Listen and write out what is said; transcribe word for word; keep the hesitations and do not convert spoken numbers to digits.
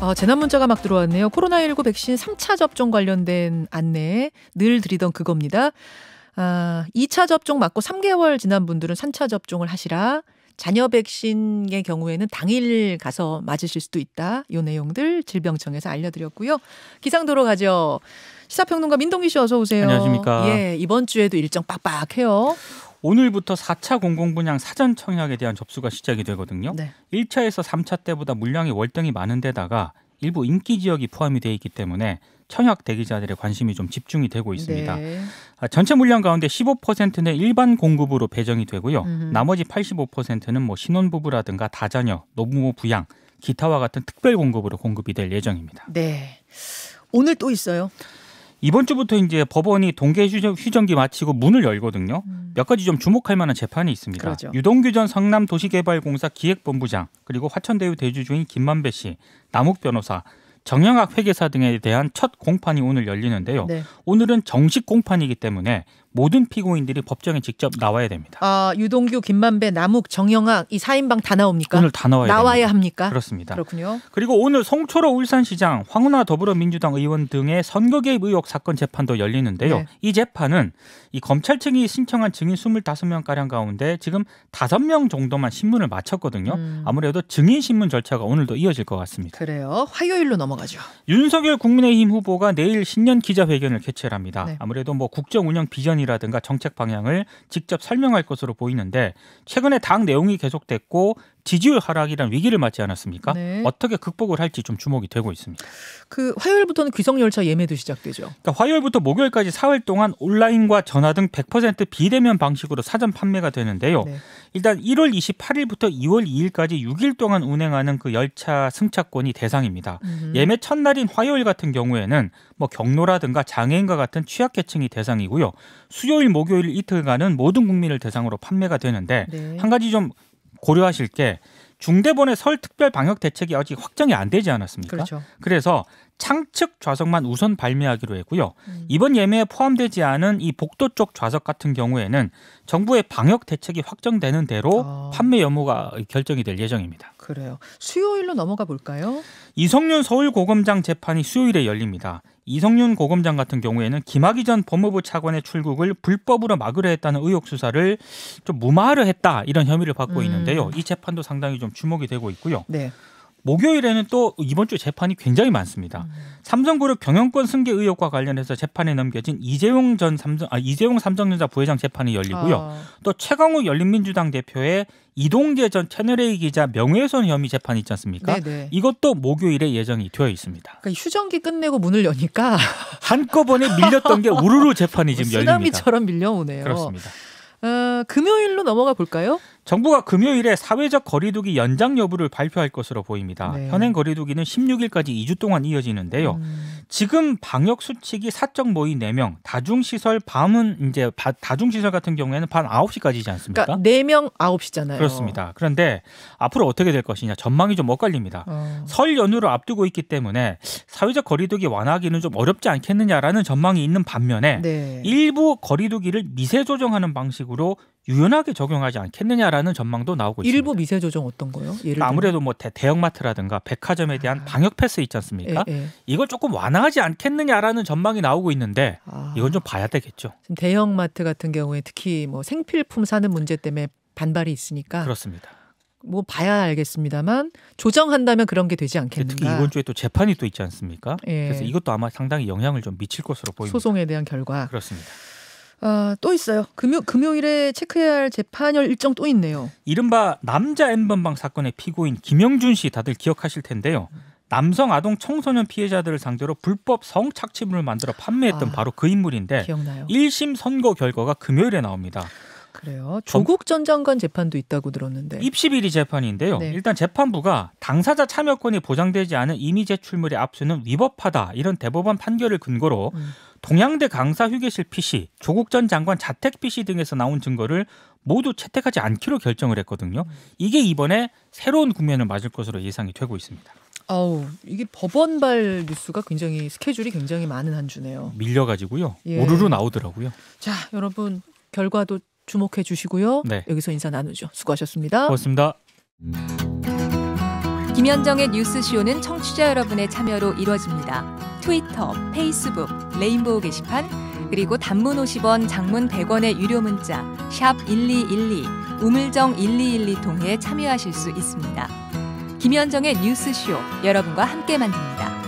어, 재난 문자가 막 들어왔네요. 코로나십구 백신 삼 차 접종 관련된 안내 늘 드리던 그겁니다. 아, 이 차 접종 맞고 삼 개월 지난 분들은 삼 차 접종을 하시라. 잔여 백신의 경우에는 당일 가서 맞으실 수도 있다. 이 내용들 질병청에서 알려드렸고요. 기상도로 가죠. 시사평론가 민동기 씨 어서 오세요. 안녕하십니까. 예, 이번 주에도 일정 빡빡해요. 오늘부터 사 차 공공분양 사전 청약에 대한 접수가 시작이 되거든요. 네. 일 차에서 삼 차 때보다 물량이 월등히 많은 데다가 일부 인기 지역이 포함이 되어 있기 때문에 청약 대기자들의 관심이 좀 집중이 되고 있습니다. 네. 전체 물량 가운데 십오 퍼센트는 일반 공급으로 배정이 되고요. 음흠. 나머지 팔십오 퍼센트는 뭐 신혼부부라든가 다자녀, 노부모 부양, 기타와 같은 특별 공급으로 공급이 될 예정입니다. 네, 오늘 또 있어요. 이번 주부터 이제 법원이 동계 휴정기 마치고 문을 열거든요. 음. 몇 가지 좀 주목할 만한 재판이 있습니다. 그렇죠. 유동규 전 성남도시개발공사 기획본부장 그리고 화천대유 대주주인 김만배 씨, 남욱 변호사, 정영학 회계사 등에 대한 첫 공판이 오늘 열리는데요. 네. 오늘은 정식 공판이기 때문에 모든 피고인들이 법정에 직접 나와야 됩니다. 아, 유동규, 김만배, 남욱, 정영학 이 사인방 다 나옵니까? 오늘 다 나와야 나와야 됩니다. 합니까? 그렇습니다. 그렇군요. 그리고 오늘 송초로 울산시장, 황운하 더불어민주당 의원 등의 선거 개입 의혹 사건 재판도 열리는데요. 네. 이 재판은 이 검찰 측이 신청한 증인 이십오 명가량 가운데 지금 다섯 명 정도만 신문을 마쳤거든요. 음. 아무래도 증인 신문 절차가 오늘도 이어질 것 같습니다. 그래요. 화요일로 넘어가죠. 윤석열 국민의힘 후보가 내일 신년 기자회견을 개최를 합니다. 네. 아무래도 뭐 국정 운영 비전이 라든가 정책 방향을 직접 설명할 것으로 보이는데 최근에 당 내용이 계속됐고 지지율 하락이란 위기를 맞지 않았습니까? 네. 어떻게 극복을 할지 좀 주목이 되고 있습니다. 그 화요일부터는 귀성 열차 예매도 시작되죠. 그러니까 화요일부터 목요일까지 사흘 동안 온라인과 전화 등 백 퍼센트 비대면 방식으로 사전 판매가 되는데요. 네. 일단 일월 이십팔일부터 이월 이일까지 육 일 동안 운행하는 그 열차 승차권이 대상입니다. 음흠. 예매 첫날인 화요일 같은 경우에는 뭐 경로라든가 장애인과 같은 취약계층이 대상이고요. 수요일, 목요일 이틀간은 모든 국민을 대상으로 판매가 되는데 네. 한 가지 좀 고려하실 게 중대본의 설 특별 방역 대책이 아직 확정이 안 되지 않았습니까? 그렇죠. 그래서 창측 좌석만 우선 발매하기로 했고요. 음. 이번 예매에 포함되지 않은 이 복도 쪽 좌석 같은 경우에는 정부의 방역 대책이 확정되는 대로 아. 판매 여부가 결정이 될 예정입니다. 그래요. 수요일로 넘어가 볼까요? 이성윤 서울고검장 재판이 수요일에 열립니다. 이성윤 고검장 같은 경우에는 김학의 전 법무부 차관의 출국을 불법으로 막으려 했다는 의혹 수사를 좀 무마하려 했다 이런 혐의를 받고 음. 있는데요. 이 재판도 상당히 좀 주목이 되고 있고요. 네. 목요일에는 또 이번 주 재판이 굉장히 많습니다. 음. 삼성그룹 경영권 승계 의혹과 관련해서 재판에 넘겨진 이재용 전 삼성 아 이재용 삼성전자 부회장 재판이 열리고요. 아. 또 최강욱 열린민주당 대표의 이동재 전 채널A 기자 명예훼손 혐의 재판 있지 않습니까? 네네. 이것도 목요일에 예정이 되어 있습니다. 그러니까 휴전기 끝내고 문을 여니까 한꺼번에 밀렸던 게 우르르 재판이 지금 열립니다. 쓰나미처럼 밀려오네요. 그렇습니다. 어, 금요일로 넘어가 볼까요? 정부가 금요일에 사회적 거리두기 연장 여부를 발표할 것으로 보입니다. 네. 현행 거리두기는 십육일까지 이 주 동안 이어지는데요. 음. 지금 방역 수칙이 사적 모의 네 명, 다중시설 밤은 이제 바, 다중시설 같은 경우에는 밤 아홉 시까지지 않습니까? 그러니까 네 명 아홉 시잖아요. 그렇습니다. 그런데 앞으로 어떻게 될 것이냐 전망이 좀 엇갈립니다. 어. 설 연휴를 앞두고 있기 때문에 사회적 거리두기 완화하기는 좀 어렵지 않겠느냐라는 전망이 있는 반면에 네. 일부 거리두기를 미세 조정하는 방식으로 유연하게 적용하지 않겠느냐라는 전망도 나오고 있습니다. 일부 미세 조정 어떤 거요? 예를 들면? 아무래도 뭐 대, 대형마트라든가 백화점에 대한 아. 방역 패스 있지 않습니까? 에, 에. 이걸 조금 완화하지 않겠느냐라는 전망이 나오고 있는데 아. 이건 좀 봐야 되겠죠. 지금 대형마트 같은 경우에 특히 뭐 생필품 사는 문제 때문에 반발이 있으니까 그렇습니다. 뭐 봐야 알겠습니다만 조정한다면 그런 게 되지 않겠는가. 특히 이번 주에 또 재판이 또 있지 않습니까? 예. 그래서 이것도 아마 상당히 영향을 좀 미칠 것으로 보입니다. 소송에 대한 결과. 그렇습니다. 아, 또 있어요. 금요, 금요일에 체크해야 할 재판열 일정 또 있네요. 이른바 남자 엠번방 사건의 피고인 김영준 씨 다들 기억하실 텐데요. 남성 아동 청소년 피해자들을 상대로 불법 성착취물을 만들어 판매했던 아, 바로 그 인물인데 기억나요. 일 심 선고 결과가 금요일에 나옵니다. 그래요. 조국 전 장관 재판도 있다고 들었는데. 입시비리 재판인데요. 네. 일단 재판부가 당사자 참여권이 보장되지 않은 임의 제출물의 압수는 위법하다. 이런 대법원 판결을 근거로 음. 동양대 강사 휴게실 피씨, 조국 전 장관 자택 피씨 등에서 나온 증거를 모두 채택하지 않기로 결정을 했거든요. 음. 이게 이번에 새로운 국면을 맞을 것으로 예상이 되고 있습니다. 아우 이게 법원발 뉴스가 굉장히 스케줄이 굉장히 많은 한 주네요. 밀려가지고요. 예. 오르르 나오더라고요. 자, 여러분 결과도 주목해 주시고요. 네. 여기서 인사 나누죠. 수고하셨습니다. 고맙습니다. 김현정의 뉴스쇼는 청취자 여러분의 참여로 이루어집니다. 트위터, 페이스북, 레인보우 게시판, 그리고 단문 오십 원, 장문 백 원의 유료 문자 샵 일이일이, 우물정 일이일이 통해 참여하실 수 있습니다. 김현정의 뉴스쇼, 여러분과 함께 만듭니다.